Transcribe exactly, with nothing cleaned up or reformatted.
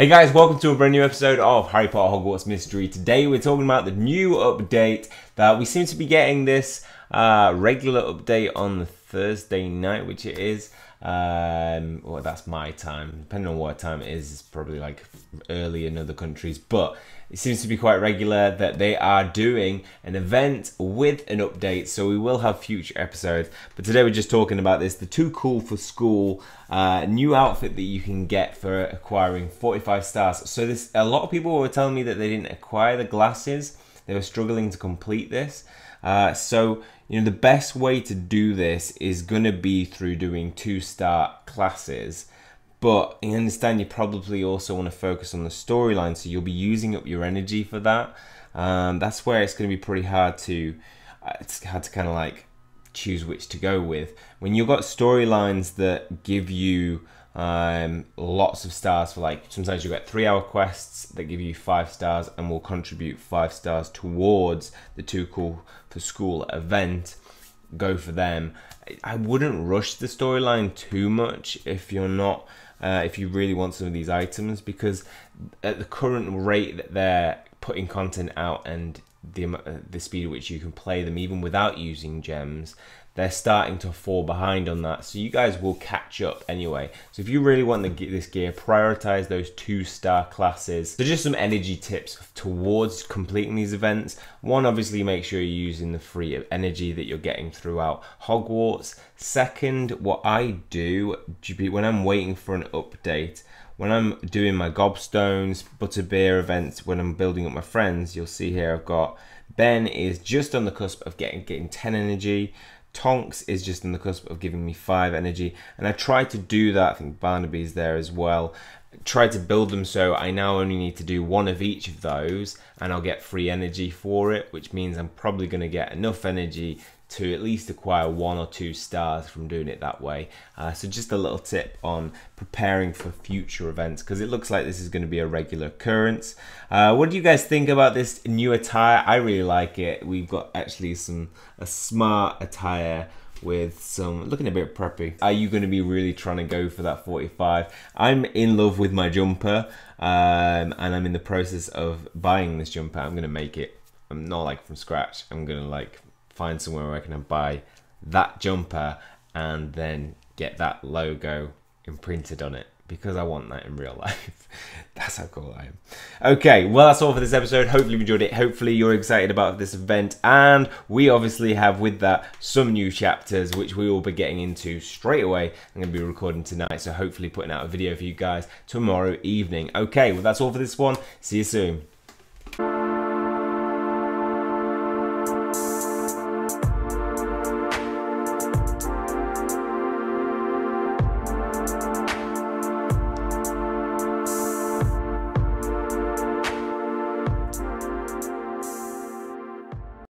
Hey guys, welcome to a brand new episode of Harry Potter Hogwarts Mystery. Today we're talking about the new update that we seem to be getting this uh, regular update on the Thursday night, which it is. Um, well, that's my time. Depending on what time it is, it's probably like early in other countries, but it seems to be quite regular that they are doing an event with an update, so we will have future episodes. But today we're just talking about this, the Too Cool for School uh, new outfit that you can get for acquiring forty-five stars. So this, a lot of people were telling me that they didn't acquire the glasses. They were struggling to complete this. Uh, so, you know, the best way to do this is going to be through doing two-star classes. But I understand you probably also want to focus on the storyline, so you'll be using up your energy for that. Um, that's where it's going to be pretty hard to, uh, it's hard to kind of like choose which to go with. When you've got storylines that give you um, lots of stars for, like, sometimes you get three-hour quests that give you five stars and will contribute five stars towards the Too Cool for School event. Go for them. I wouldn't rush the storyline too much if you're not uh, if you really want some of these items, because at the current rate that they're putting content out and the uh, the speed at which you can play them even without using gems, they're starting to fall behind on that. So you guys will catch up anyway. So if you really want to get this gear, prioritize those two-star classes. So just some energy tips towards completing these events. One, obviously make sure you're using the free energy that you're getting throughout Hogwarts. Second, what I do when I'm waiting for an update, when I'm doing my Gobstones, Butterbeer events, when I'm building up my friends, you'll see here I've got Ben is just on the cusp of getting, getting ten energy. Tonks is just on the cusp of giving me five energy, and I tried to do that. I think Barnaby's there as well. I tried to build them so I now only need to do one of each of those and I'll get free energy for it, which means I'm probably going to get enough energy to at least acquire one or two stars from doing it that way. Uh, so just a little tip on preparing for future events, because it looks like this is going to be a regular occurrence. Uh, what do you guys think about this new attire? I really like it. We've got actually some a smart attire with some, looking a bit preppy. Are you going to be really trying to go for that forty-five? I'm in love with my jumper, um, and I'm in the process of buying this jumper. I'm going to make it. I'm not like from scratch. I'm going to like find somewhere where I can buy that jumper and then get that logo imprinted on it, because I want that in real life. That's how cool I am. Okay, well, that's all for this episode. Hopefully you enjoyed it. Hopefully you're excited about this event. And we obviously have with that some new chapters, which we will be getting into straight away. I'm going to be recording tonight, so hopefully putting out a video for you guys tomorrow evening. Okay, well, that's all for this one. See you soon.